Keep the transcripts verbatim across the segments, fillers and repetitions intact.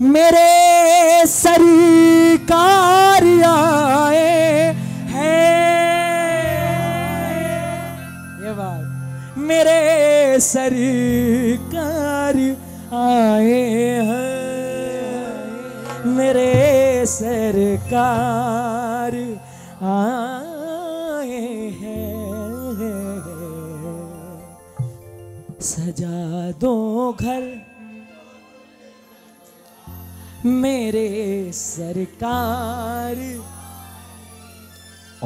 मेरे सरकार आए हैं। ये बात मेरे सरकार आए हैं, मेरे सरकार आए हैं। सजा दो घर मेरे सरकार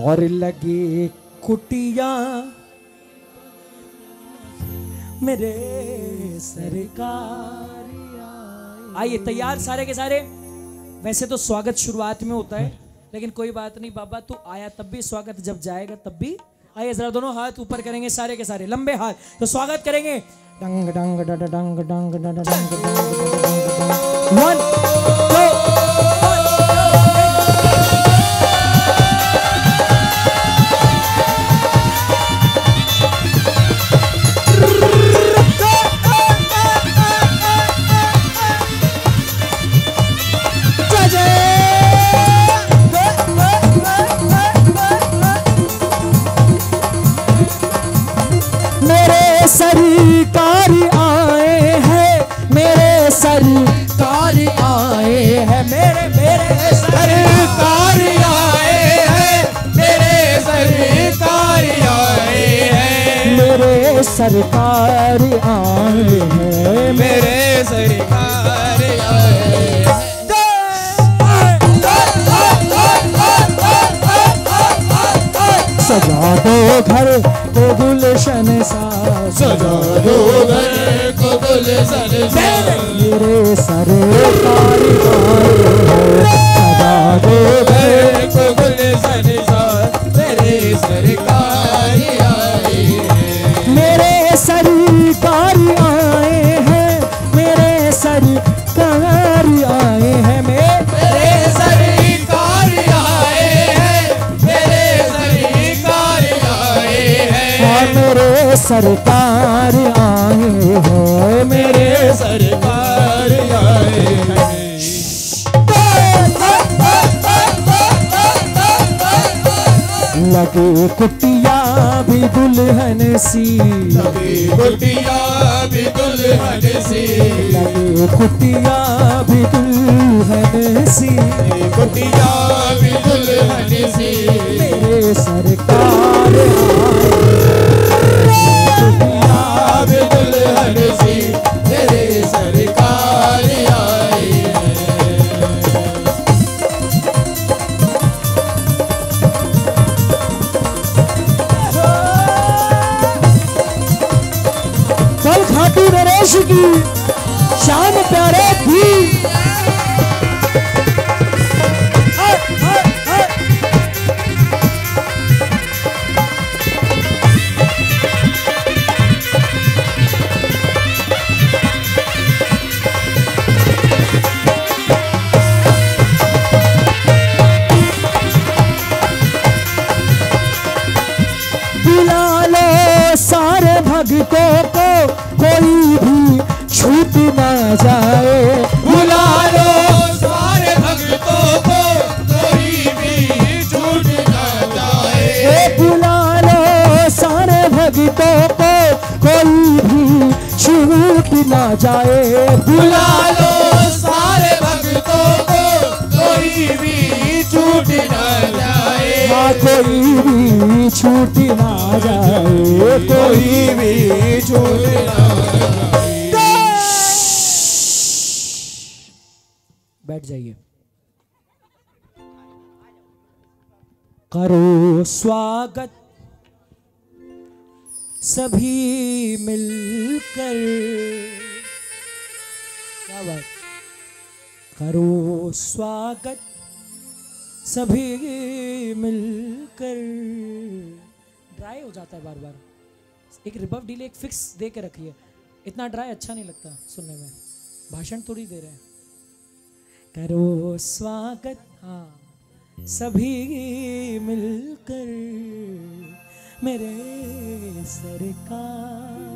और लगे कुटिया मेरे सरकार। आइए तैयार सारे के सारे। वैसे तो स्वागत शुरुआत में होता है, लेकिन कोई बात नहीं बाबा, तू आया तब भी स्वागत, जब जाएगा तब भी। आइए जरा दोनों हाथ ऊपर करेंगे सारे के सारे, लंबे हाथ तो स्वागत करेंगे। डंग डंग डंग डंग डंग डंग डंग। सरकार आए हैं, मेरे सरकार आए हैं, मेरे मेरे सरकार आए हैं, मेरे सरकार आए हैं, मेरे सरकार आए हैं, मेरे सरकार आए हैं। सजा दो घर को गुलशन सा, सजा दो घर को गुलशन सा, मेरे सरकार आए हैं। सजा दो घर को गुलशन सा, मेरे सरकार आए हैं, मेरे सरकार आए हैं, मेरे सरकार आए हैं। मेरे सरकार आए हैं, मेरे सरकार आए हैं। लगे कुटिया भी दुल्हन सी, लगे कुटिया भी दुल्हन सी, लगे कुटिया भी दुल्हन सी, कुटिया भी दुल्हन सी, मेरे सरकार आए, दुल्हन सी, मेरे सरकार आए हैं। कल खाती नरेश की शाम प्यारे थी, भगतों को कोई भी छूट ना जाए, बुला लो सारे भगतों को कोई भी छूट ना जाए, बुला लो सारे भगतों को कोई भी छूट ना जाए, बुला लो सारे भगतों को कोई भी छूट ना जाए, कोई भी छूट ना जाए, कोई भी छूट ना जाए। बैठ जाइए। करो स्वागत सभी मिलकर, क्या बात, करो स्वागत सभी मिलकर। ड्राई हो जाता है बार बार, एक रिबफ डीले एक फिक्स दे के रखिए, इतना ड्राई अच्छा नहीं लगता सुनने में, भाषण थोड़ी दे रहे हैं। करो स्वागत हाँ सभी मिलकर, मेरे सरकार